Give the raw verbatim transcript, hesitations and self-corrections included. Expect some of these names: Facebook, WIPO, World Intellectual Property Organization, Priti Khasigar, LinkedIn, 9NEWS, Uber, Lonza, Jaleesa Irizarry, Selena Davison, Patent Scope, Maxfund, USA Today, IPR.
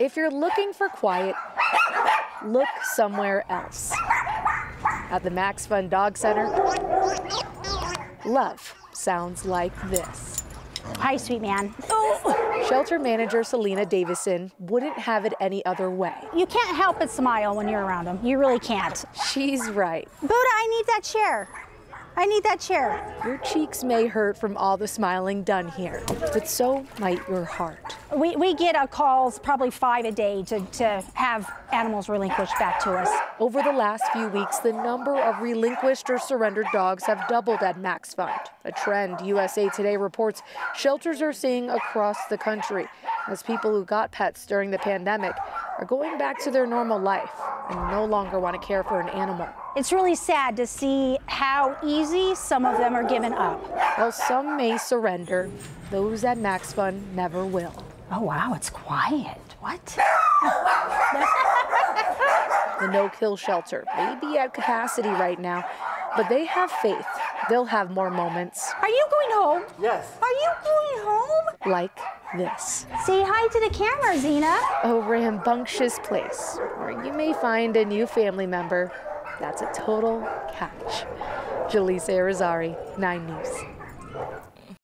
If you're looking for quiet, look somewhere else. At the Maxfund Dog Center, love sounds like this. Hi, sweet man. Oh. Shelter manager Selena Davison wouldn't have it any other way. You can't help but smile when you're around him. You really can't. She's right. Buddha, I need that chair. I need that chair. Your cheeks may hurt from all the smiling done here, but so might your heart. We, we get uh, calls, probably five a day, to, to have animals relinquished back to us. Over the last few weeks, the number of relinquished or surrendered dogs have doubled at Maxfund, a trend U S A Today reports shelters are seeing across the country, as people who got pets during the pandemic are going back to their normal life and no longer want to care for an animal. It's really sad to see how easy some of them are given up. While some may surrender, those at Maxfund never will. Oh, wow, it's quiet. What? The no-kill shelter may be at capacity right now, but they have faith they'll have more moments. Are you going home? Yes. Are you going home? Like this. Say hi to the camera, Zena. A rambunctious place where you may find a new family member. That's a total catch. Jaleesa Irizarry, nine news.